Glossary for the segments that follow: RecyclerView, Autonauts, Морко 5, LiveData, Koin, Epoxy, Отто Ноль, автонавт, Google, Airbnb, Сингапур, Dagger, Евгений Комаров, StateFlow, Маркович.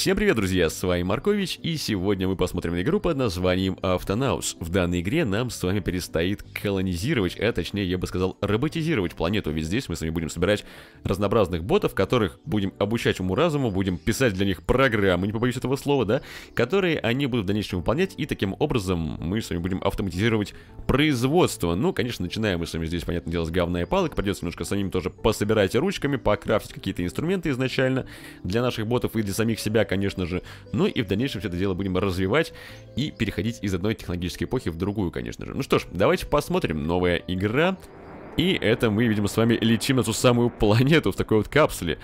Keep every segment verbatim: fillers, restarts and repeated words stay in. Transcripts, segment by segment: Всем привет, друзья, с вами Маркович, и сегодня мы посмотрим на игру под названием Autonauts. В данной игре нам с вами предстоит колонизировать, а точнее, я бы сказал, роботизировать планету, ведь здесь мы с вами будем собирать разнообразных ботов, которых будем обучать уму-разуму, будем писать для них программы, не побоюсь этого слова, да, которые они будут в дальнейшем выполнять, и таким образом мы с вами будем автоматизировать производство. Ну, конечно, начинаем мы с вами здесь, понятное дело, с говна и палок, придется немножко самим тоже пособирать ручками, покрафтить какие-то инструменты изначально для наших ботов и для самих себя, конечно же. Ну и в дальнейшем все это дело будем развивать и переходить из одной технологической эпохи в другую, конечно же. Ну что ж, давайте посмотрим. Новая игра. И это мы, видимо, с вами летим на ту самую планету в такой вот капсуле.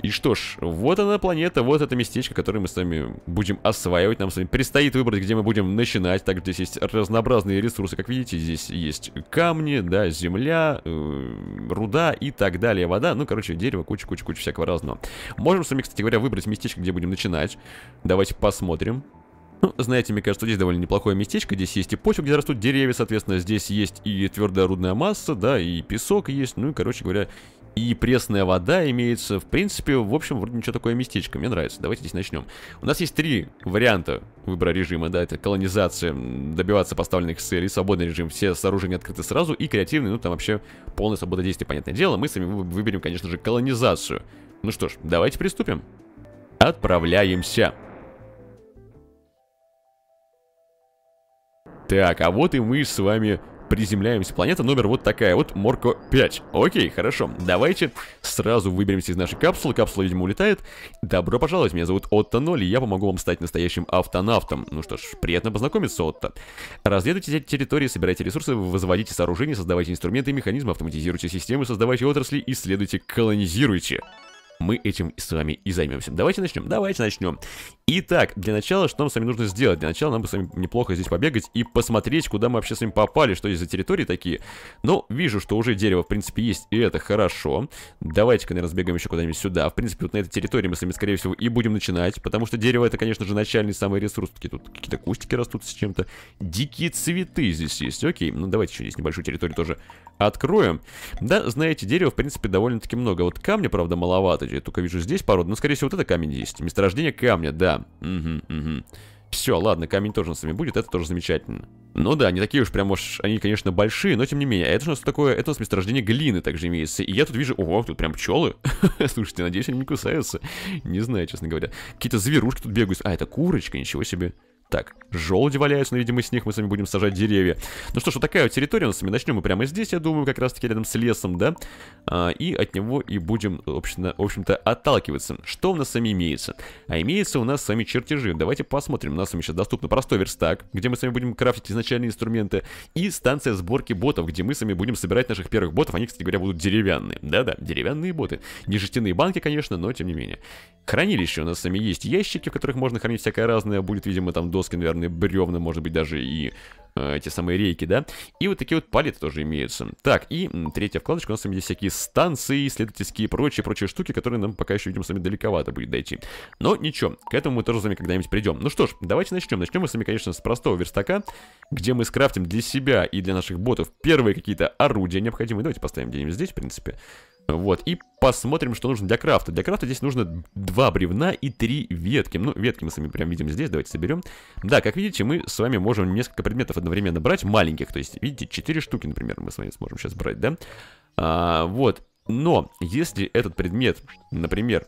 И что ж, вот она планета, вот это местечко, которое мы с вами будем осваивать. Нам с вами предстоит выбрать, где мы будем начинать. Также здесь есть разнообразные ресурсы, как видите. Здесь есть камни, да, земля, э, руда и так далее, вода. Ну, короче, дерево, куча-куча-куча всякого разного. Можем с вами, кстати говоря, выбрать местечко, где будем начинать. Давайте посмотрим. Ну, знаете, мне кажется, здесь довольно неплохое местечко. Здесь есть и почва, где растут деревья, соответственно. Здесь есть и твердая рудная масса, да, и песок есть. Ну, и, короче говоря... И пресная вода имеется. В принципе, в общем, вроде ничего такое местечко. Мне нравится. Давайте здесь начнем. У нас есть три варианта выбора режима. Да, это колонизация, добиваться поставленных целей, свободный режим, все сооружения открыты сразу, и креативный, ну там вообще полная свобода действий, понятное дело. Мы сами выберем, конечно же, колонизацию. Ну что ж, давайте приступим. Отправляемся. Так, а вот и мы с вами... приземляемся. Планета номер вот такая вот, Морко пять. Окей, хорошо. Давайте сразу выберемся из нашей капсулы. Капсула, видимо, улетает. Добро пожаловать, меня зовут Отто Ноль, и я помогу вам стать настоящим автонавтом. Ну что ж, приятно познакомиться, Отто. Разведывайте эти территории, собирайте ресурсы, возводите сооружения, создавайте инструменты и механизмы, автоматизируйте системы, создавайте отрасли, исследуйте, колонизируйте. Мы этим с вами и займемся. Давайте начнем, давайте начнем. Итак, для начала, что нам с вами нужно сделать? Для начала нам бы с вами неплохо здесь побегать и посмотреть, куда мы вообще с вами попали, что здесь за территории такие. Но вижу, что уже дерево, в принципе, есть, и это хорошо. Давайте-ка, наверное, сбегаем еще куда-нибудь сюда. В принципе, вот на этой территории мы с вами, скорее всего, и будем начинать, потому что дерево — это, конечно же, начальный самый ресурс. Такие тут какие-то кустики растут с чем-то. Дикие цветы здесь есть, окей. Ну, давайте еще здесь небольшую территорию тоже откроем. Да, знаете, дерева, в принципе, довольно-таки много. Вот камня, правда, маловато. Я только вижу здесь породу, но, скорее всего, вот это камень есть. Месторождение камня, да. Угу, угу. Все, ладно, камень тоже с вами будет, это тоже замечательно. Ну да, не такие уж прям уж, они, конечно, большие, но тем не менее. А это же у нас такое, это у нас месторождение глины также имеется. И я тут вижу, ого, тут прям пчелы. Слушайте, надеюсь, они не кусаются. Не знаю, честно говоря. Какие-то зверушки тут бегают. А, это курочка, ничего себе. Так, желуди валяются, но, видимо, с них мы с вами будем сажать деревья. Ну что ж, вот такая вот территория у нас с вами. Начнем мы прямо здесь, я думаю, как раз-таки рядом с лесом, да? А, и от него и будем, в общем-то, отталкиваться. Что у нас с вами имеется? А имеется у нас с вами чертежи. Давайте посмотрим. У нас с вами сейчас доступен простой верстак, где мы с вами будем крафтить изначальные инструменты. И станция сборки ботов, где мы с вами будем собирать наших первых ботов. Они, кстати говоря, будут деревянные. Да-да, деревянные боты. Не жестяные банки, конечно, но тем не менее. Хранилище у нас с вами есть. Ящики, в которых можно хранить всякое разное. Будет, видимо, там до... доски, наверное, бревна, может быть, даже и э, эти самые рейки, да? И вот такие вот палеты тоже имеются. Так, и третья вкладочка, у нас с вами здесь всякие станции, исследовательские и прочие-прочие штуки, которые нам пока еще, видимо, с вами далековато будет дойти. Но ничего, к этому мы тоже с вами когда-нибудь придем. Ну что ж, давайте начнем. Начнем мы с вами, конечно, с простого верстака, где мы скрафтим для себя и для наших ботов первые какие-то орудия необходимые. Давайте поставим где-нибудь здесь, в принципе. Вот, и посмотрим, что нужно для крафта. Для крафта здесь нужно два бревна и три ветки. Ну, ветки мы с вами прям видим здесь, давайте соберем. Да, как видите, мы с вами можем несколько предметов одновременно брать, маленьких. То есть, видите, четыре штуки, например, мы с вами сможем сейчас брать, да? А, вот, но если этот предмет, например,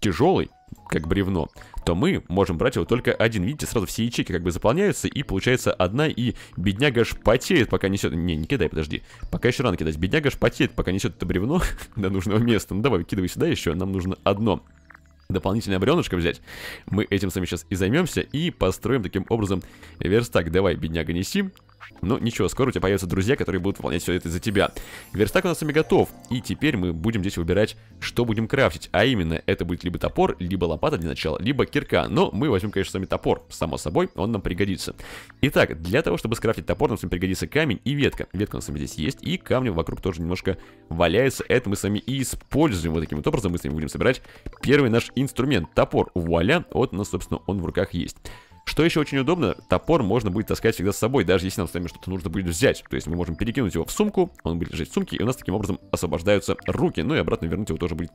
тяжелый, как бревно, то мы можем брать его только один. Видите, сразу все ячейки как бы заполняются, и получается одна, и бедняга аж потеет, пока несет... Не, не кидай, подожди. Пока еще рано кидать. Бедняга аж потеет, пока несет это бревно до нужного места. Ну давай, выкидывай сюда еще, нам нужно одно дополнительное бревнышко взять. Мы этим с вами сейчас и займемся, и построим таким образом верстак. Давай, бедняга, неси. Ну, ничего, скоро у тебя появятся друзья, которые будут выполнять все это за тебя. Верстак у нас с вами готов. И теперь мы будем здесь выбирать, что будем крафтить. А именно, это будет либо топор, либо лопата для начала, либо кирка. Но мы возьмем, конечно, с вами топор. Само собой, он нам пригодится. Итак, для того, чтобы скрафтить топор, нам с вами пригодится камень и ветка. Ветка у нас с вами здесь есть, и камнем вокруг тоже немножко валяется. Это мы с вами и используем. Вот таким вот образом мы с вами будем собирать первый наш инструмент. Топор. Вуаля. Вот у нас, собственно, он в руках есть. Что еще очень удобно, топор можно будет таскать всегда с собой, даже если нам с вами что-то нужно будет взять. То есть мы можем перекинуть его в сумку, он будет лежать в сумке, и у нас таким образом освобождаются руки. Ну и обратно вернуть его тоже будет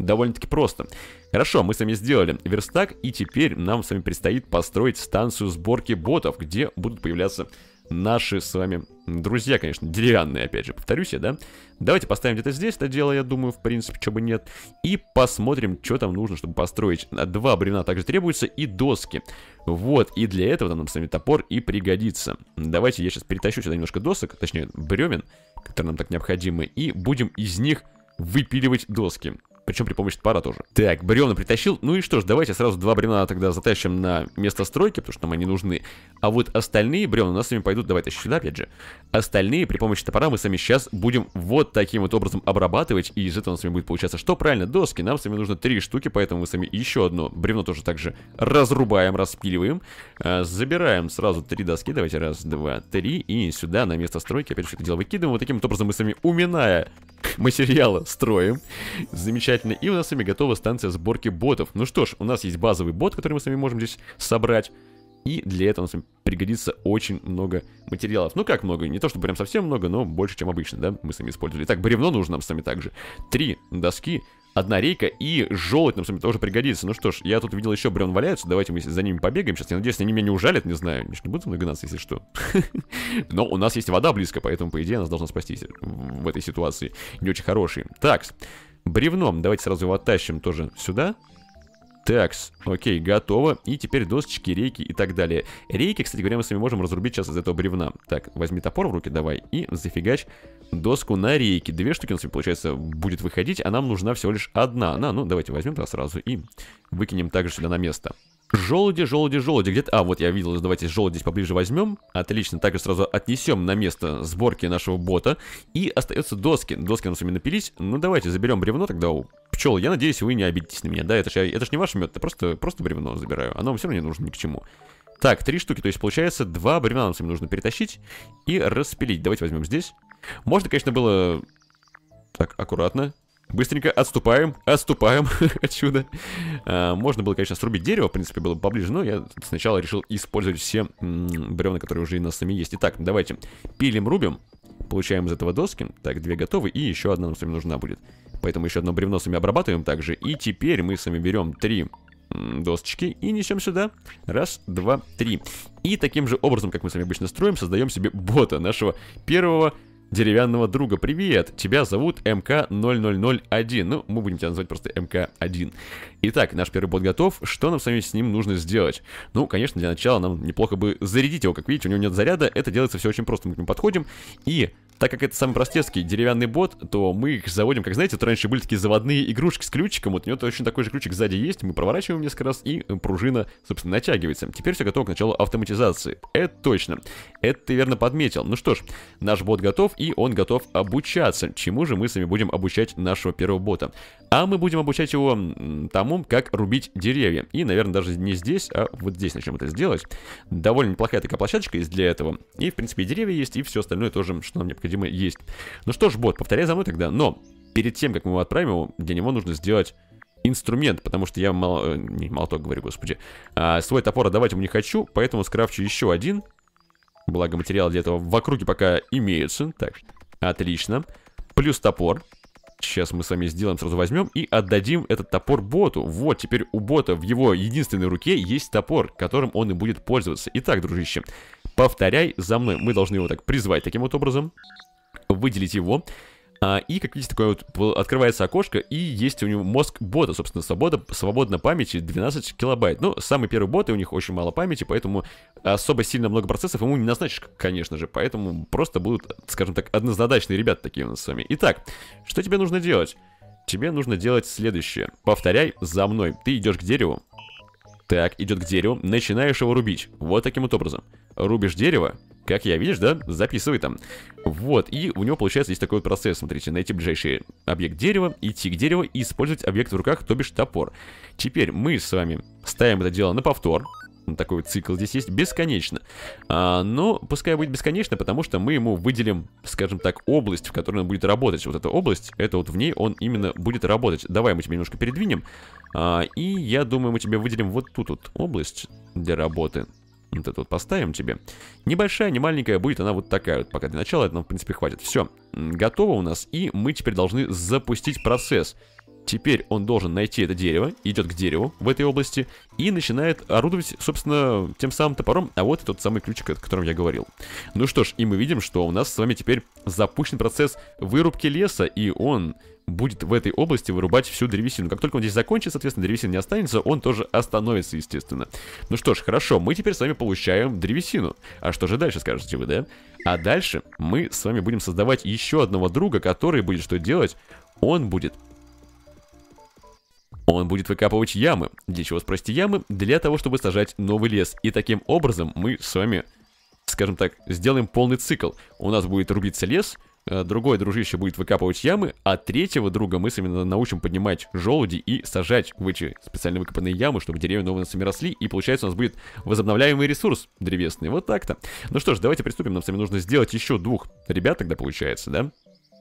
довольно-таки просто. Хорошо, мы с вами сделали верстак, и теперь нам с вами предстоит построить станцию сборки ботов, где будут появляться наши с вами друзья, конечно, деревянные, опять же, повторюсь я, да? Давайте поставим где-то здесь это дело, я думаю, в принципе, что бы нет. И посмотрим, что там нужно, чтобы построить. Два бревна также требуются и доски. Вот, и для этого нам с вами топор и пригодится. Давайте я сейчас перетащу сюда немножко досок, точнее, бревен, которые нам так необходимы, и будем из них выпиливать доски. Причем при помощи топора тоже. Так, бревна притащил. Ну и что ж, давайте сразу два бревна тогда затащим на место стройки, потому что нам они нужны. А вот остальные бревна у нас с вами пойдут, давай тащим сюда опять же. Остальные при помощи топора мы с вами сейчас будем вот таким вот образом обрабатывать. И из этого у нас с вами будет получаться что? Правильно, доски. Нам с вами нужно три штуки, поэтому мы с вами еще одно бревно тоже также разрубаем, распиливаем. Забираем сразу три доски. Давайте раз, два, три. И сюда на место стройки опять же это дело выкидываем. Вот таким вот образом мы с вами, уминая материалы, строим. Замечательно. И у нас с вами готова станция сборки ботов. Ну что ж, у нас есть базовый бот, который мы с вами можем здесь собрать. И для этого у нас с вами пригодится очень много материалов. Ну как много, не то чтобы прям совсем много, но больше, чем обычно, да, мы с вами использовали. Так, бревно нужно нам с вами также. Три доски, одна рейка и желудь нам с вами тоже пригодится. Ну что ж, я тут видел еще бревен валяются, давайте мы за ними побегаем сейчас. Я надеюсь, они меня не ужалят, не знаю, они же не будут со мной гнаться, если что. Но у нас есть вода близко, поэтому, по идее, нас должна спасти в этой ситуации. Не очень хорошие. Так, бревном, давайте сразу его оттащим тоже сюда. Такс, окей, готово. И теперь досочки, рейки и так далее. Рейки, кстати говоря, мы с вами можем разрубить сейчас из этого бревна. Так, возьми топор в руки давай и зафигач доску на рейки. Две штуки у нас, получается, будет выходить, а нам нужна всего лишь одна. На, ну давайте возьмем тогда сразу и выкинем также сюда на место. Желуди, желуди, желуди, где-то... А, вот я видел, давайте желуди здесь поближе возьмем. Отлично, также сразу отнесем на место сборки нашего бота. И остаются доски. Доски нам с вами напились. Ну, давайте заберем бревно тогда у пчел. Я надеюсь, вы не обидитесь на меня, да? Это ж, это ж не ваш мед, это просто, просто бревно забираю. Оно вам все равно не нужно ни к чему. Так, три штуки, то есть получается два бревна нам с вами нужно перетащить и распилить. Давайте возьмем здесь. Можно, конечно, было... Так, аккуратно. Быстренько отступаем, отступаем отсюда. А, можно было, конечно, срубить дерево, в принципе, было бы поближе, но я сначала решил использовать все бревна, которые уже у нас с вами есть. Итак, давайте пилим, рубим, получаем из этого доски. Так, две готовы, и еще одна нам с вами нужна будет. Поэтому еще одно бревно с вами обрабатываем также. И теперь мы с вами берем три досочки и несем сюда. Раз, два, три. И таким же образом, как мы с вами обычно строим, создаем себе бота, нашего первого деревянного друга. Привет, тебя зовут эм ка ноль ноль ноль один. Ну, мы будем тебя называть просто эм ка один. Итак, наш первый бот готов. Что нам с вами с ним нужно сделать? Ну, конечно, для начала нам неплохо бы зарядить его. Как видите, у него нет заряда. Это делается все очень просто. Мы к нему подходим и... Так как это самый простецкий деревянный бот, то мы их заводим, как знаете, вот раньше были такие заводные игрушки с ключиком, вот у него точно такой же ключик сзади есть, мы проворачиваем несколько раз, и пружина, собственно, натягивается. Теперь все готово к началу автоматизации. Это точно. Это ты верно подметил. Ну что ж, наш бот готов, и он готов обучаться. Чему же мы с вами будем обучать нашего первого бота? А мы будем обучать его тому, как рубить деревья. И, наверное, даже не здесь, а вот здесь начнем это сделать. Довольно неплохая такая площадочка есть для этого. И, в принципе, и деревья есть, и все остальное тоже, что нам необходимо, есть. Ну что ж, бот, повторяй за мной тогда, но перед тем, как мы его отправим, его, для него нужно сделать инструмент, потому что я мол... не, молоток говорю, господи, а, свой топор отдавать ему не хочу, поэтому скрафчу еще один, благо материал для этого в округе пока имеются, так, отлично, плюс топор. Сейчас мы с вами сделаем, сразу возьмем и отдадим этот топор боту. Вот, теперь у бота в его единственной руке есть топор, которым он и будет пользоваться. Итак, дружище, повторяй за мной. Мы должны его так призвать таким вот образом, выделить его. А, и, как видите, такое вот открывается окошко, и есть у него мозг бота, собственно, свобода, свободна памяти двенадцать килобайт. Ну, самые первые боты, у них очень мало памяти, поэтому особо сильно много процессов ему не назначишь, конечно же. Поэтому просто будут, скажем так, однозадачные ребята такие у нас с вами. Итак, что тебе нужно делать? Тебе нужно делать следующее. Повторяй за мной. Ты идешь к дереву. Так, идет к дереву, начинаешь его рубить. Вот таким вот образом. Рубишь дерево. Как я, видишь, да? Записывай там. Вот, и у него получается здесь такой вот процесс. Смотрите, найти ближайший объект дерева, идти к дереву и использовать объект в руках, то бишь топор. Теперь мы с вами ставим это дело на повтор. Такой вот цикл здесь есть бесконечно. а, Но пускай будет бесконечно, потому что мы ему выделим, скажем так, область, в которой он будет работать. Вот эта область, это вот в ней он именно будет работать. Давай мы тебя немножко передвинем. а, И я думаю, мы тебе выделим вот тут вот область для работы. Вот это вот поставим тебе. Небольшая, не маленькая, будет она вот такая вот. Пока для начала, это нам в принципе хватит. Все, готово у нас, и мы теперь должны запустить процесс. Теперь он должен найти это дерево, идет к дереву в этой области и начинает орудовать, собственно, тем самым топором. А вот и тот самый ключик, о котором я говорил. Ну что ж, и мы видим, что у нас с вами теперь запущен процесс вырубки леса, и он будет в этой области вырубать всю древесину. Как только он здесь закончится, соответственно, древесина не останется, он тоже остановится, естественно. Ну что ж, хорошо, мы теперь с вами получаем древесину. А что же дальше, скажете вы, да? А дальше мы с вами будем создавать еще одного друга, который будет что делать? Он будет... Он будет выкапывать ямы. Для чего, спросите, ямы? Для того, чтобы сажать новый лес. И таким образом мы с вами, скажем так, сделаем полный цикл. У нас будет рубиться лес, другой дружище будет выкапывать ямы, а третьего друга мы с вами научим поднимать желуди и сажать в эти специально выкопанные ямы, чтобы деревья новые сами росли, и получается у нас будет возобновляемый ресурс древесный. Вот так-то. Ну что ж, давайте приступим. Нам с вами нужно сделать еще двух ребят, тогда получается, да?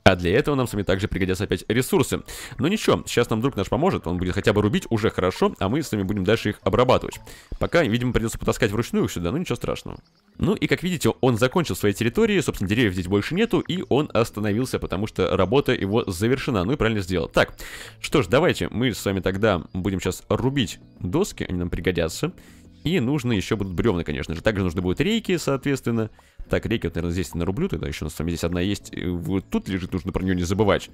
А для этого нам с вами также пригодятся опять ресурсы. Но ничего, сейчас нам друг наш поможет. Он будет хотя бы рубить уже хорошо, а мы с вами будем дальше их обрабатывать. Пока, видимо, придется потаскать вручную их сюда, но ничего страшного. Ну и как видите, он закончил свои территории. Собственно, деревьев здесь больше нету, и он остановился, потому что работа его завершена. Ну и правильно сделал. Так, что ж, давайте мы с вами тогда будем сейчас рубить доски, они нам пригодятся. И нужно еще будут бревна, конечно же. Также нужны будут рейки, соответственно. Так, рейки, вот, наверное, здесь нарублю. Тогда еще у нас с вами здесь одна есть. Вот тут лежит, нужно про нее не забывать.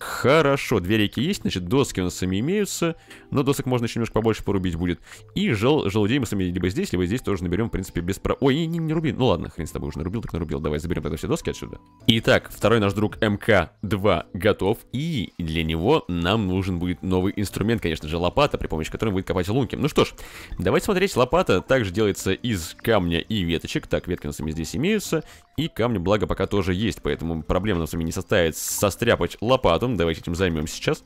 Хорошо, две рейки есть, значит, доски у нас сами имеются. Но досок можно еще немножко побольше порубить будет. И жел желудей мы сами либо здесь, либо здесь тоже наберем, в принципе, без про... Ой, не, не руби. Ну ладно, хрен с тобой, уже нарубил, так нарубил. Давай заберем тогда все доски отсюда. Итак, второй наш друг эм ка два готов. И для него нам нужен будет новый инструмент, конечно же, лопата, при помощи которой будет копать лунки. Ну что ж, давайте смотреть. Лопата также делается из камня и веточек. Так, ветки у нас сами здесь имеются. И камни, благо, пока тоже есть, поэтому проблем нам с вами не составит состряпать лопату. Давайте этим займемся сейчас.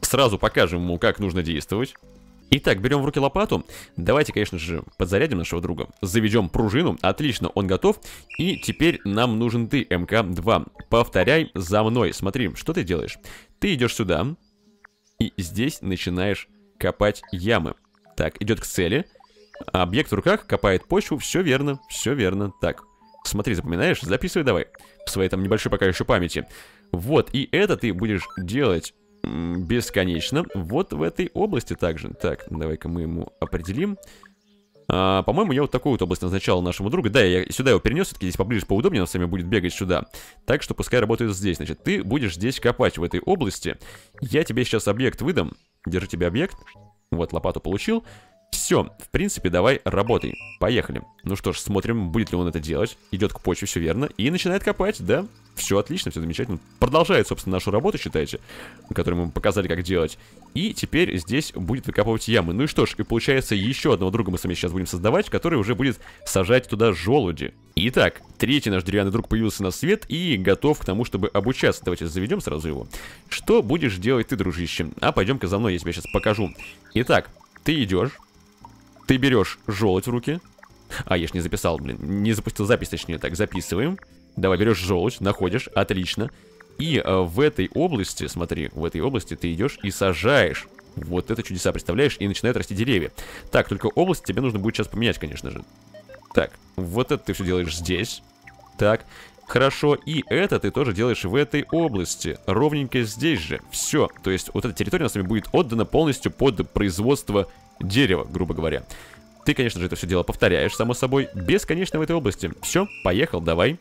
Сразу покажем ему, как нужно действовать. Итак, берем в руки лопату. Давайте, конечно же, подзарядим нашего друга. Заведем пружину. Отлично, он готов. И теперь нам нужен ты, эм ка два. Повторяй за мной. Смотри, что ты делаешь. Ты идешь сюда. И здесь начинаешь копать ямы. Так, идет к цели. Объект в руках, копает почву, все верно, все верно. Так, смотри, запоминаешь, записывай давай. В своей там небольшой пока еще памяти. Вот, и это ты будешь делать бесконечно. Вот в этой области также. Так, давай-ка мы ему определим. а, По-моему, я вот такую вот область назначал нашему другу. Да, я сюда его перенес, все-таки здесь поближе, поудобнее. Он с вами будет бегать сюда. Так что пускай работает здесь, значит, ты будешь здесь копать в этой области. Я тебе сейчас объект выдам. Держи тебе объект. Вот, лопату получил. Все, в принципе, давай работай. Поехали. Ну что ж, смотрим, будет ли он это делать. Идет к почве, все верно. И начинает копать, да. Все отлично, все замечательно. Продолжает, собственно, нашу работу, считайте, которую мы показали, как делать. И теперь здесь будет выкапывать ямы. Ну и что ж, и получается, еще одного друга мы с вами сейчас будем создавать, который уже будет сажать туда желуди. Итак, третий наш деревянный друг появился на свет и готов к тому, чтобы обучаться. Давайте заведем сразу его. Что будешь делать ты, дружище? А пойдем-ка за мной, я тебе сейчас покажу. Итак, ты идешь. Ты берешь желудь в руки. А, я ж не записал, блин. Не запустил запись, точнее. Так, записываем. Давай, берешь желудь, находишь. Отлично. И э, в этой области, смотри, в этой области ты идешь и сажаешь. Вот это чудеса, представляешь? И начинают расти деревья. Так, только область тебе нужно будет сейчас поменять, конечно же. Так, вот это ты все делаешь здесь. Так, хорошо. И это ты тоже делаешь в этой области. Ровненько здесь же. Все. То есть вот эта территория у нас с вами будет отдана полностью под производство дерево, грубо говоря. Ты, конечно же, это все дело повторяешь, само собой, бесконечно в этой области. Все, поехал, давай.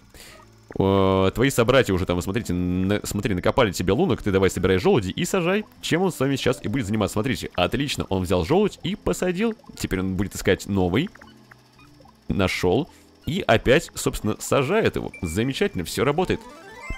О, твои собратья уже там, смотрите, на, смотри, накопали тебе лунок, ты давай собирай желуди и сажай. Чем он с вами сейчас и будет заниматься? Смотрите, отлично, он взял желудь и посадил. Теперь он будет искать новый. Нашел. И опять, собственно, сажает его. Замечательно, все работает.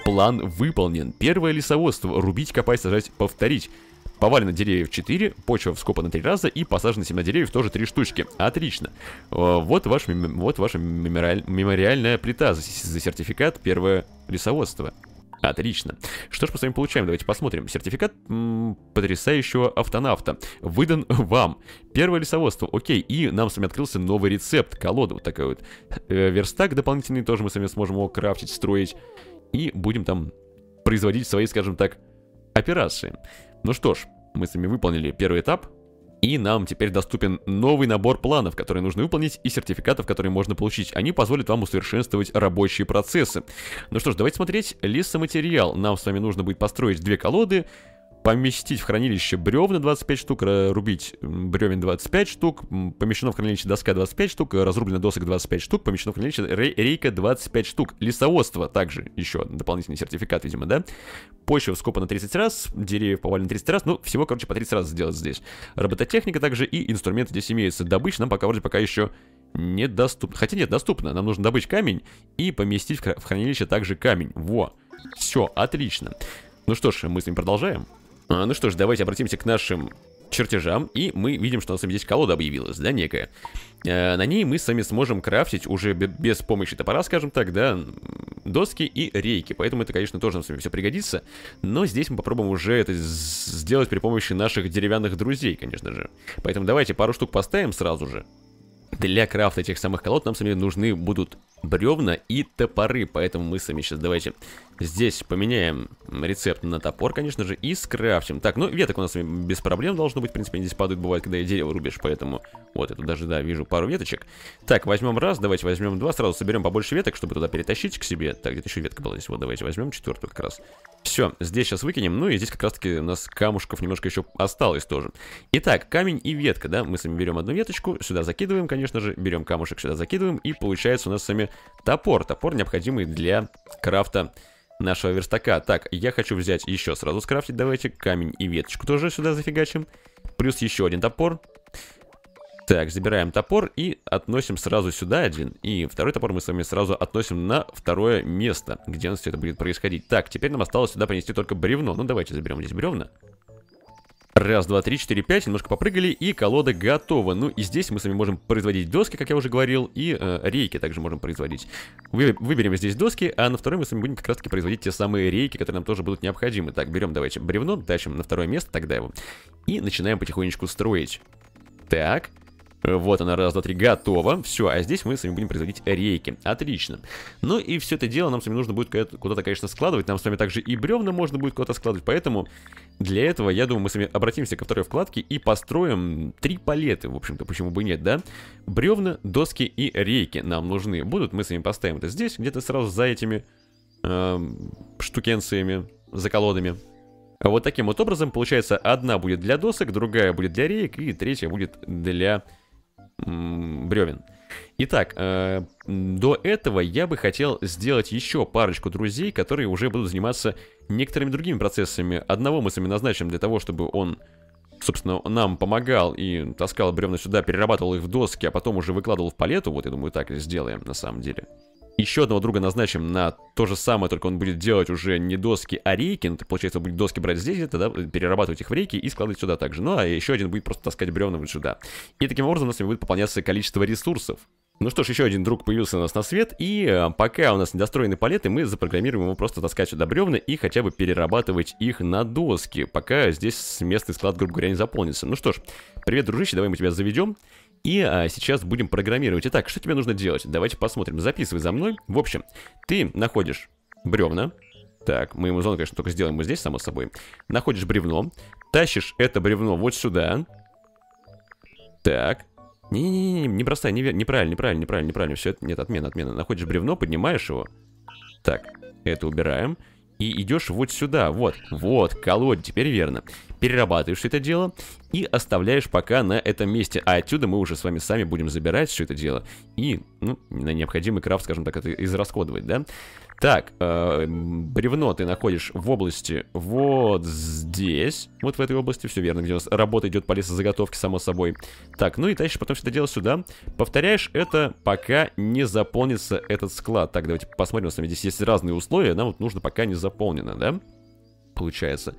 План выполнен. Первое лесоводство. Рубить, копать, сажать, повторить. Повалено деревьев четыре, почва вскопана три раза и посажено семена деревьев тоже три штучки. Отлично. Вот, ваш, вот ваша мемориаль, мемориальная плита за, за сертификат первое лесоводство. Отлично. Что ж мы с вами получаем? Давайте посмотрим. Сертификат м-м, потрясающего автонавта выдан вам. Первое лесоводство. Окей. И нам с вами открылся новый рецепт. Колода. Вот такой вот. Э-э, верстак дополнительный. Тоже мы с вами сможем его крафтить, строить. И будем там производить свои, скажем так, операции. Ну что ж, мы с вами выполнили первый этап. И нам теперь доступен новый набор планов, которые нужно выполнить, и сертификатов, которые можно получить. Они позволят вам усовершенствовать рабочие процессы. Ну что ж, давайте смотреть лесоматериал. Нам с вами нужно будет построить две колоды, поместить в хранилище бревна двадцать пять штук, рубить бревен двадцать пять штук, помещено в хранилище доска двадцать пять штук, разрублено досок двадцать пять штук, помещено в хранилище рейка двадцать пять штук. Лесоводство также, еще дополнительный сертификат, видимо, да? Почва вскопана тридцать раз, деревья повалено тридцать раз, ну, всего, короче, по тридцать раз сделать здесь. Робототехника также и инструменты здесь имеются. Добыча нам пока вроде пока еще недоступна. Хотя нет, доступно. Нам нужно добыть камень и поместить в хранилище также камень. Во. Все, отлично. Ну что ж, мы с ним продолжаем. Ну что ж, давайте обратимся к нашим чертежам, и мы видим, что у нас здесь колода объявилась, да, некая. Э, на ней мы с вами сможем крафтить уже без помощи топора, скажем так, да, доски и рейки. Поэтому это, конечно, тоже нам с вами все пригодится. Но здесь мы попробуем уже это сделать при помощи наших деревянных друзей, конечно же. Поэтому давайте пару штук поставим сразу же. Для крафта этих самых колод нам с вами нужны будут бревна и топоры. Поэтому мы с вами сейчас давайте здесь поменяем рецепт на топор, конечно же, и скрафтим. Так, ну веток у нас с вами без проблем должно быть. В принципе, они здесь падают, бывает, когда я дерево рубишь. Поэтому вот я тут даже, да, вижу пару веточек. Так, возьмем раз, давайте возьмем два. Сразу соберем побольше веток, чтобы туда перетащить к себе. Так, где-то еще ветка была здесь. Вот, давайте возьмем четвертую как раз. Все, здесь сейчас выкинем. Ну и здесь как раз-таки у нас камушков немножко еще осталось тоже. Итак, камень и ветка, да. Мы с вами берем одну веточку, сюда закидываем, конечно же. Берем камушек, сюда закидываем. И получается у нас с вами топор. Топор, необходимый для крафта нашего верстака. Так, я хочу взять еще сразу скрафтить. Давайте камень и веточку тоже сюда зафигачим. Плюс еще один топор. Так, забираем топор и относим сразу сюда один. И второй топор мы с вами сразу относим на второе место, где у нас все это будет происходить. Так, теперь нам осталось сюда принести только бревно. Ну, давайте заберем здесь бревна. Раз, два, три, четыре, пять. Немножко попрыгали, и колода готова. Ну, и здесь мы с вами можем производить доски, как я уже говорил, и э, рейки также можем производить. Вы, выберем здесь доски, а на второй мы с вами будем как раз-таки производить те самые рейки, которые нам тоже будут необходимы. Так, берем, давайте, бревно, тащим на второе место тогда его, и начинаем потихонечку строить. Так, вот она, раз, два, три, готово. Все, а здесь мы с вами будем производить рейки. Отлично. Ну, и все это дело нам с вами нужно будет куда-то, конечно, складывать. Нам с вами также и бревна можно будет куда-то складывать, поэтому... Для этого, я думаю, мы с вами обратимся ко второй вкладке и построим три палеты, в общем-то, почему бы нет, да? Бревна, доски и рейки нам нужны будут, мы с вами поставим это здесь, где-то сразу за этими э, штукенциями, за колодами. Вот таким вот образом, получается, одна будет для досок, другая будет для реек и третья будет для м-м, бревен. Итак, э, до этого я бы хотел сделать еще парочку друзей, которые уже будут заниматься некоторыми другими процессами. Одного мы с вами назначим для того, чтобы он, собственно, нам помогал и таскал бревна сюда, перерабатывал их в доски, а потом уже выкладывал в палету. Вот, я думаю, так и сделаем на самом деле. Еще одного друга назначим на то же самое, только он будет делать уже не доски, а рейки. Ну, так получается, он будет доски брать здесь где-то, да, перерабатывать их в рейки и складывать сюда также. Ну, а еще один будет просто таскать бревна вот сюда. И таким образом у нас будет пополняться количество ресурсов. Ну что ж, еще один друг появился у нас на свет, и пока у нас недостроены палеты, мы запрограммируем его просто таскать сюда бревна и хотя бы перерабатывать их на доски, пока здесь местный склад, грубо говоря, не заполнится. Ну что ж, привет, дружище, давай мы тебя заведем. И а, сейчас будем программировать. Итак, что тебе нужно делать? Давайте посмотрим. Записывай за мной. В общем, ты находишь бревна. Так, мы ему зону, конечно, только сделаем вот здесь, само собой. Находишь бревно. Тащишь это бревно вот сюда. Так. Не-не-не, не бросай, не, неправильно, неправильно, неправильно, неправильно. Все, нет, отмена, отмена. Находишь бревно, поднимаешь его. Так, это убираем. И идешь вот сюда, вот, вот, колодь, теперь верно. Перерабатываешь все это дело и оставляешь пока на этом месте. А отсюда мы уже с вами сами будем забирать все это дело и, ну, на необходимый крафт, скажем так, это израсходовать, да? Так, э, бревно ты находишь в области вот здесь. Вот в этой области, все верно, где у нас работа идет по лесозаготовке, само собой. Так, ну и тащишь потом все это дело сюда. Повторяешь это, пока не заполнится этот склад. Так, давайте посмотрим, у нас здесь есть разные условия. Нам вот нужно пока не заполнено, да? Получается.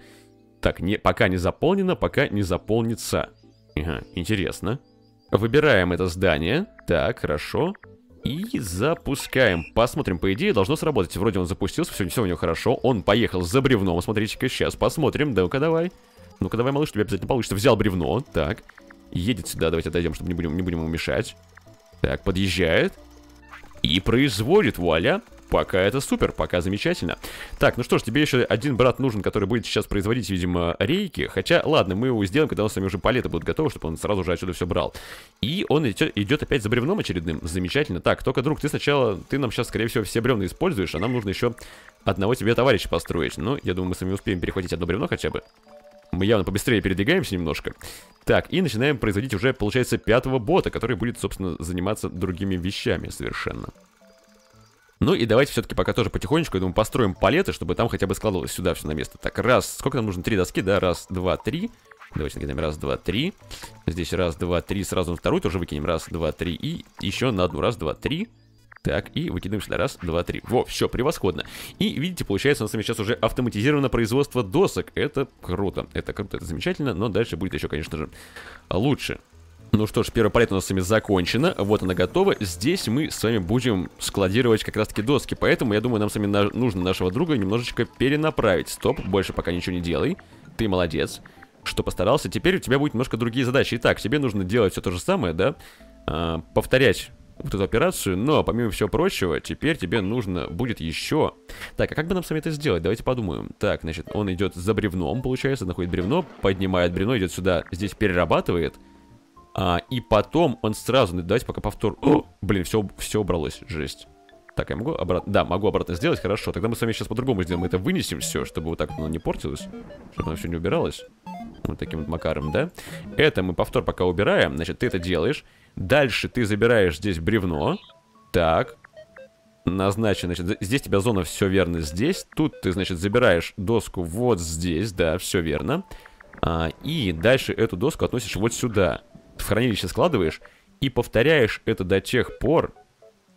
Так, не, пока не заполнено, пока не заполнится. Ага, интересно. Выбираем это здание. Так, хорошо. И запускаем. Посмотрим, по идее, должно сработать. Вроде он запустился, все, все у него хорошо. Он поехал за бревном, смотрите-ка, сейчас посмотрим. Да-ка, давай. Ну-ка, давай, малыш, тебе обязательно получится. Взял бревно, так. Едет сюда, давайте отойдем, чтобы не будем, не будем ему мешать. Так, подъезжает. И производит, вуаля. Пока это супер, пока замечательно. Так, ну что ж, тебе еще один брат нужен, который будет сейчас производить, видимо, рейки. Хотя, ладно, мы его сделаем, когда он с вами уже палеты будут готовы, чтобы он сразу же отсюда все брал. И он идет, идет опять за бревном очередным. Замечательно. Так, только, друг, ты сначала, ты нам сейчас, скорее всего, все бревна используешь, а нам нужно еще одного тебе товарища построить. Ну, я думаю, мы с вами успеем перехватить одно бревно хотя бы. Мы явно побыстрее передвигаемся немножко. Так, и начинаем производить уже, получается, пятого бота, который будет, собственно, заниматься другими вещами совершенно. Ну и давайте все-таки пока тоже потихонечку, я думаю, построим палеты, чтобы там хотя бы складывалось сюда все на место. Так, раз, сколько нам нужно? Три доски, да? Раз, два, три. Давайте накинем раз, два, три. Здесь раз, два, три. Сразу на вторую тоже выкинем. Раз, два, три. И еще на одну. Раз, два, три. Так, и выкидываем сюда. Раз, два, три. Во, все, превосходно. И, видите, получается, у нас сейчас уже автоматизировано производство досок. Это круто. Это круто, это замечательно, но дальше будет еще, конечно же, лучше. Ну что ж, первая палета у нас с вами закончена. Вот она готова. Здесь мы с вами будем складировать как раз-таки доски. Поэтому, я думаю, нам с вами на- нужно нашего друга немножечко перенаправить. Стоп, больше пока ничего не делай. Ты молодец, что постарался. Теперь у тебя будут немножко другие задачи. Итак, тебе нужно делать все то же самое, да? А, повторять вот эту операцию. Но, помимо всего прочего, теперь тебе нужно будет еще... Так, а как бы нам с вами это сделать? Давайте подумаем. Так, значит, он идет за бревном, получается. Находит бревно, поднимает бревно, идет сюда. Здесь перерабатывает. А, и потом он сразу... Давайте пока повтор... О, блин, все, все убралось. Жесть. Так, я могу обратно... Да, могу обратно сделать, хорошо. Тогда мы с вами сейчас по-другому сделаем. Мы это вынесем все, чтобы вот так оно не портилось. Чтобы оно все не убиралось. Вот таким вот макаром, да? Это мы повтор пока убираем. Значит, ты это делаешь. Дальше ты забираешь здесь бревно. Так. Назначено. Значит, здесь у тебя зона, все верно, здесь. Тут ты, значит, забираешь доску вот здесь. Да, все верно. А, и дальше эту доску относишь вот сюда. В хранилище складываешь и повторяешь это до тех пор,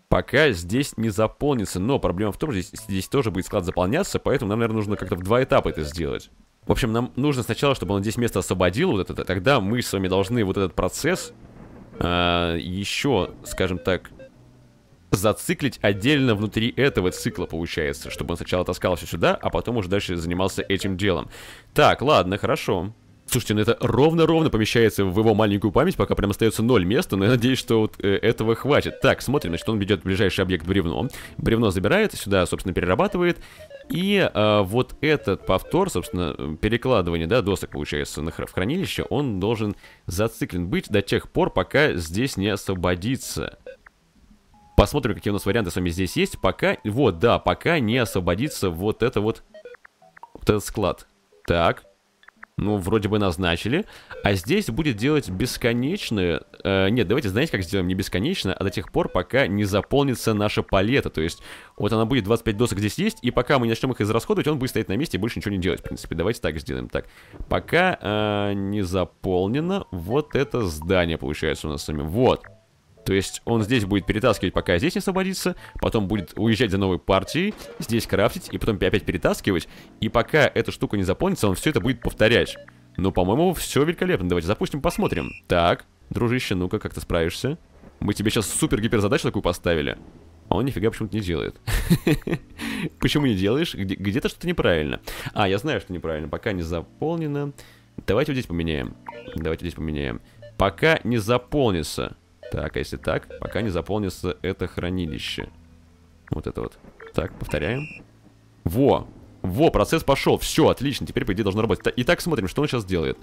пока здесь не заполнится. Но проблема в том, что здесь, здесь тоже будет склад заполняться, поэтому нам, наверное, нужно как-то в два этапа это сделать. В общем, нам нужно сначала, чтобы он здесь место освободил, вот это, тогда мы с вами должны вот этот процесс а, еще, скажем так, зациклить отдельно внутри этого цикла, получается, чтобы он сначала таскал все сюда, а потом уже дальше занимался этим делом. Так, ладно, хорошо. Слушайте, ну это ровно-ровно помещается в его маленькую память, пока прям остается ноль места, но я надеюсь, что вот э, этого хватит. Так, смотрим, значит, он ведет ближайший объект бревно. Бревно забирает, сюда, собственно, перерабатывает. И э, вот этот повтор, собственно, перекладывание, да, досок, получается, на хр- в хранилище, он должен зациклен быть до тех пор, пока здесь не освободится. Посмотрим, какие у нас варианты с вами здесь есть. Пока, вот, да, пока не освободится вот это вот, вот этот склад. Так. Ну, вроде бы назначили. А здесь будет делать бесконечное... Э, нет, давайте, знаете, как сделаем? Не бесконечно, а до тех пор, пока не заполнится наша палета. То есть, вот она будет, двадцать пять досок здесь есть, и пока мы начнем их израсходовать, он будет стоять на месте и больше ничего не делать. В принципе, давайте так сделаем. Так, пока э, не заполнено вот это здание, получается, у нас с вами. Вот. То есть, он здесь будет перетаскивать, пока здесь не освободится, потом будет уезжать за новой партией, здесь крафтить, и потом опять перетаскивать. И пока эта штука не заполнится, он все это будет повторять. Но, по-моему, все великолепно. Давайте запустим, посмотрим. Так, дружище, ну-ка, как ты справишься? Мы тебе сейчас супер-гиперзадачу такую поставили. А он нифига почему-то не делает. Почему не делаешь? Где-то что-то неправильно. А, я знаю, что неправильно. Пока не заполнено. Давайте вот здесь поменяем. Давайте здесь поменяем. Пока не заполнится... Так, а если так, пока не заполнится это хранилище. Вот это вот. Так, повторяем. Во! Во, процесс пошел. Все, отлично, теперь, по идее, должно работать. Итак, смотрим, что он сейчас делает.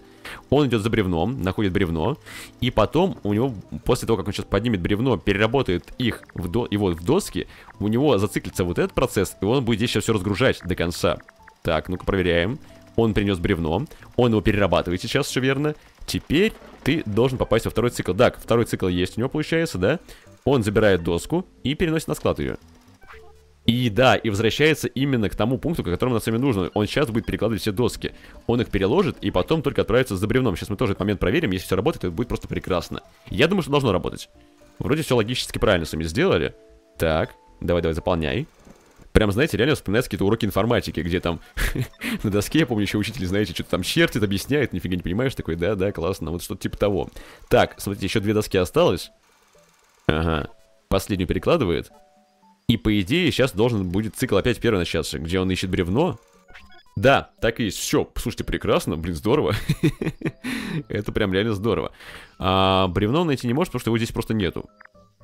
Он идет за бревном, находит бревно. И потом у него, после того, как он сейчас поднимет бревно, переработает их в до... его в доски, у него зациклится вот этот процесс, и он будет здесь сейчас все разгружать до конца. Так, ну-ка проверяем. Он принес бревно, он его перерабатывает сейчас, все верно. Теперь ты должен попасть во второй цикл. Так, второй цикл есть у него, получается, да? Он забирает доску и переносит на склад ее. И да, и возвращается именно к тому пункту, к которому нам с вами нужно. Он сейчас будет перекладывать все доски. Он их переложит и потом только отправится за бревном. Сейчас мы тоже этот момент проверим. Если все работает, это будет просто прекрасно. Я думаю, что должно работать. Вроде все логически правильно с вами сделали. Так, давай-давай, заполняй. Прям, знаете, реально вспоминаются какие-то уроки информатики, где там на доске, я помню, еще учитель, знаете, что-то там чертит, объясняет, нифига не понимаешь, такой, да-да, классно, вот что-то типа того. Так, смотрите, еще две доски осталось. Ага. последнюю перекладывает. И по идее сейчас должен будет цикл опять первый начаться, где он ищет бревно. Да, так и есть. Все, слушайте, прекрасно, блин, здорово. Это прям реально здорово. А бревно найти не может, потому что его здесь просто нету.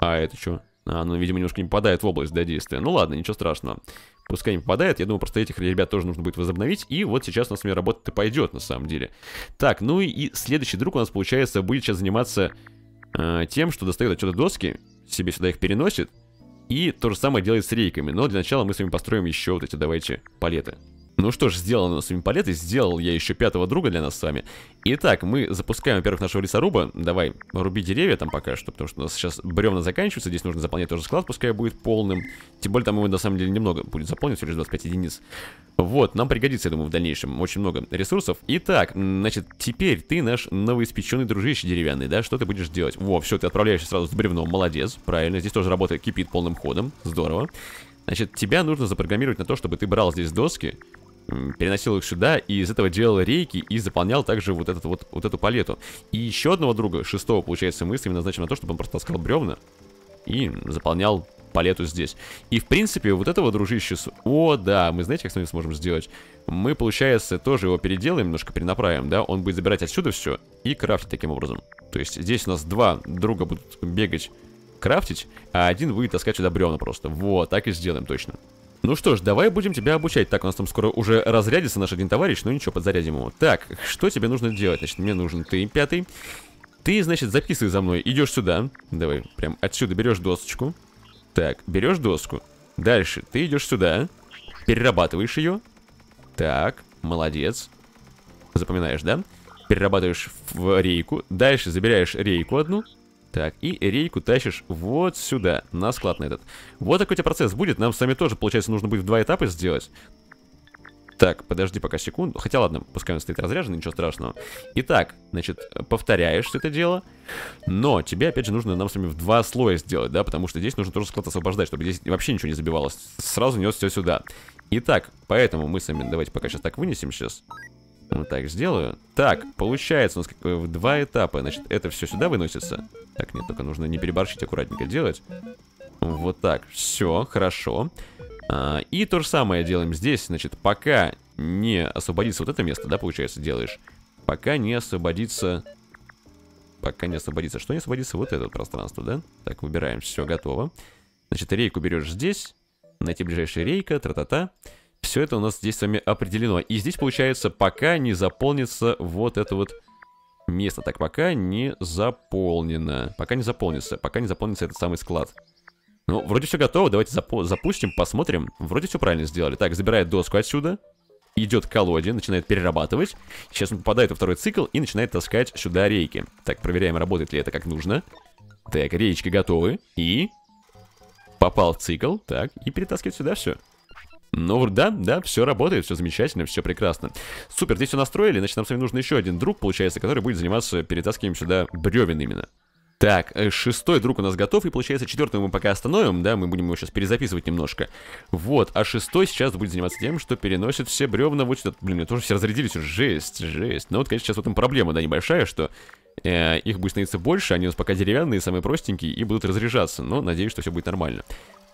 А это что? А, ну, видимо, немножко не попадает в область до действия. Ну ладно, ничего страшного. Пускай не попадает. Я думаю, просто этих ребят тоже нужно будет возобновить. И вот сейчас у нас с вами работа-то пойдет, на самом деле. Так, ну и следующий друг у нас, получается, будет сейчас заниматься э, тем, что достает отсюда доски, себе сюда их переносит. И то же самое делает с рейками. Но для начала мы с вами построим еще вот эти, давайте, палеты. Ну что ж, сделано у нас с вами палеты. Сделал я еще пятого друга для нас с вами. Итак, мы запускаем, во-первых, нашего лесоруба. Давай, руби деревья там пока что, потому что у нас сейчас бревна заканчиваются. Здесь нужно заполнять тоже склад, пускай будет полным. Тем более, там его на самом деле немного будет заполнить, всего лишь двадцать пять единиц. Вот, нам пригодится, я думаю, в дальнейшем очень много ресурсов. Итак, значит, теперь ты наш новоиспеченный дружище деревянный, да? Что ты будешь делать? Во, все, ты отправляешься сразу с бревном, молодец, правильно. Здесь тоже работа кипит полным ходом, здорово. Значит, тебя нужно запрограммировать на то, чтобы ты брал здесь доски, переносил их сюда, и из этого делал рейки, и заполнял также вот, этот, вот, вот эту палету. И еще одного друга, шестого, получается, мы с ним назначим на то, чтобы он просто таскал бревна и заполнял палету здесь. И, в принципе, вот этого дружище... С... О, да, мы знаете, как с вами сможем сделать? Мы, получается, тоже его переделаем, немножко перенаправим, да? Он будет забирать отсюда все и крафтить таким образом. То есть здесь у нас два друга будут бегать, крафтить, а один будет таскать сюда бревна просто. Вот, так и сделаем точно. Ну что ж, давай будем тебя обучать. Так, у нас там скоро уже разрядится наш один товарищ, но ничего, подзарядим его. Так, что тебе нужно делать? Значит, мне нужен ты, пятый. Ты, значит, записывай за мной. Идешь сюда. Давай, прям отсюда берешь досочку. Так, берешь доску. Дальше ты идешь сюда. Перерабатываешь ее. Так, молодец. Запоминаешь, да? Перерабатываешь в рейку. Дальше забираешь рейку одну. Так, и рейку тащишь вот сюда, на склад на этот. Вот такой у тебя процесс будет. Нам с вами тоже, получается, нужно будет в два этапа сделать. Так, подожди пока секунду. Хотя ладно, пускай он стоит разряженный, ничего страшного. Итак, значит, повторяешь это дело. Но тебе, опять же, нужно нам с вами в два слоя сделать, да? Потому что здесь нужно тоже склад освобождать, чтобы здесь вообще ничего не забивалось. Сразу нес все сюда. Итак, поэтому мы с вами, давайте пока сейчас так вынесем сейчас. Вот так сделаю. Так, получается у нас как бы в два этапа. Значит, это все сюда выносится. Так, нет, только нужно не переборщить, аккуратненько делать. Вот так, все, хорошо. А, и то же самое делаем здесь. Значит, пока не освободится вот это место, да, получается, делаешь. Пока не освободится... Пока не освободится. Что не освободится? Вот это вот пространство, да? Так, выбираем, все, готово. Значит, рейку берешь здесь. Найти ближайшая рейка, тра-та-та. Все это у нас здесь с вами определено. И здесь, получается, пока не заполнится вот это вот место. Так, пока не заполнено. Пока не заполнится. Пока не заполнится этот самый склад. Ну, вроде все готово. Давайте запустим, посмотрим. Вроде все правильно сделали. Так, забирает доску отсюда. Идет к колоде, начинает перерабатывать. Сейчас он попадает во второй цикл и начинает таскать сюда рейки. Так, проверяем, работает ли это как нужно. Так, реечки готовы. И попал в цикл. Так, и перетаскивает сюда все. Ну да, да, все работает, все замечательно, все прекрасно. Супер, здесь все настроили, значит, нам с вами нужен еще один друг, получается, который будет заниматься перетаскиванием сюда бревен именно. Так, шестой друг у нас готов, и получается, четвертого мы пока остановим, да, мы будем его сейчас перезаписывать немножко. Вот, а шестой сейчас будет заниматься тем, что переносит все бревна вот сюда. Блин, у меня тоже все разрядились, жесть, жесть. Но вот, конечно, сейчас в этом проблема, да, небольшая, что э, их будет становиться больше, они у нас пока деревянные, самые простенькие, и будут разряжаться, но надеюсь, что все будет нормально.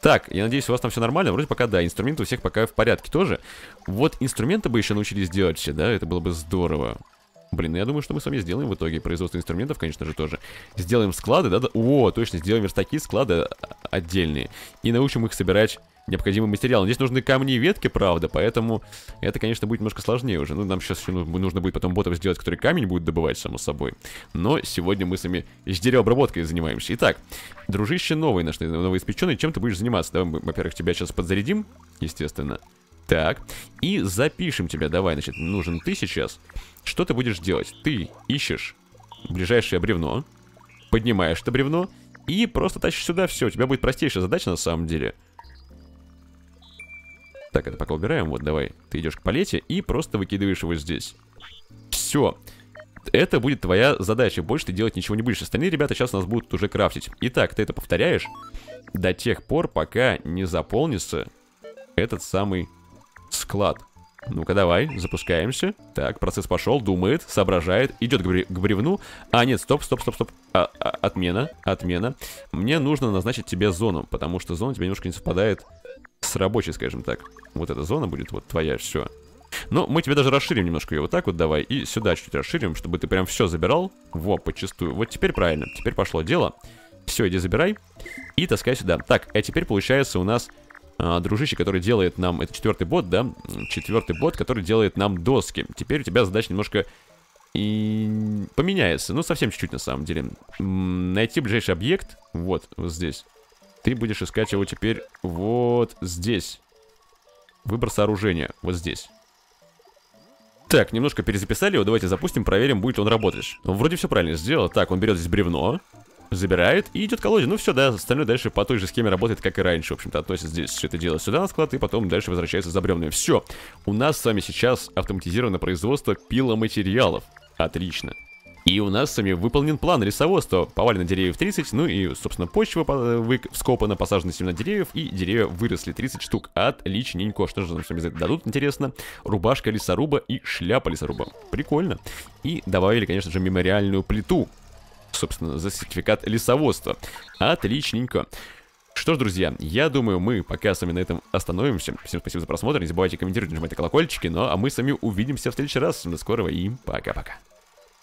Так, я надеюсь, у вас там все нормально. Вроде пока да, инструменты у всех пока в порядке тоже. Вот инструменты бы еще научились делать все, да, это было бы здорово. Блин, ну я думаю, что мы с вами сделаем в итоге производство инструментов, конечно же, тоже. Сделаем склады, да, да. О, точно, сделаем верстаки, склады отдельные. И научим их собирать необходимый материал. Здесь нужны камни и ветки, правда, поэтому это, конечно, будет немножко сложнее уже. Ну, нам сейчас еще нужно будет потом ботов сделать, которые камень будут добывать, само собой. Но сегодня мы с вами с деревообработкой занимаемся. Итак, дружище новый наш, новоиспеченный, чем ты будешь заниматься? Давай, во-первых, тебя сейчас подзарядим, естественно. Так, и запишем тебя, давай, значит, нужен ты сейчас. Что ты будешь делать? Ты ищешь ближайшее бревно, поднимаешь это бревно и просто тащишь сюда все. У тебя будет простейшая задача на самом деле. Так, это пока убираем, вот давай, ты идешь к палете и просто выкидываешь его здесь. Все, это будет твоя задача, больше ты делать ничего не будешь. Остальные ребята сейчас у нас будут уже крафтить. Итак, ты это повторяешь до тех пор, пока не заполнится этот самый склад. Ну-ка, давай, запускаемся. Так, процесс пошел, думает, соображает, идет к бревну. А, нет, стоп, стоп, стоп, стоп. А, а, отмена, отмена. Мне нужно назначить тебе зону, потому что зона тебе немножко не совпадает с рабочей, скажем так. Вот эта зона будет, вот твоя, все. Но мы тебе даже расширим немножко ее, вот так вот давай. И сюда чуть-чуть расширим, чтобы ты прям все забирал. Во, почистую. Вот теперь правильно, теперь пошло дело. Все, иди забирай и таскай сюда. Так, а теперь получается у нас... А, дружище, который делает нам... Это четвертый бот, да? Четвертый бот, который делает нам доски. Теперь у тебя задача немножко и... поменяется. Ну, совсем чуть-чуть, на самом деле. М-м, найти ближайший объект. Вот, вот здесь. Ты будешь искать его теперь вот здесь. Выбор сооружения. Вот здесь. Так, немножко перезаписали его. Давайте запустим, проверим, будет он работать. Он вроде все правильно сделал. Так, он берет здесь бревно. Забирает и идет к колоде. Ну все, да, остальное дальше по той же схеме работает, как и раньше. В общем-то, относит здесь все это дело сюда на склад и потом дальше возвращается за бревнами. Все, у нас с вами сейчас автоматизировано производство пиломатериалов. Отлично. И у нас с вами выполнен план рисоводства. Повалено деревьев тридцать, ну и, собственно, почва вскопана, посажена семена деревьев, и деревья выросли тридцать штук. Отличненько. Что же нам с вами за это дадут, интересно? Рубашка лесоруба и шляпа лесоруба. Прикольно. И добавили, конечно же, мемориальную плиту. Собственно, за сертификат лесоводства. Отличненько. Что ж, друзья, я думаю, мы пока с вами на этом остановимся. Всем спасибо за просмотр. Не забывайте комментировать, нажимать на колокольчики. Ну, а мы с вами увидимся в следующий раз. Всем до скорого и пока-пока.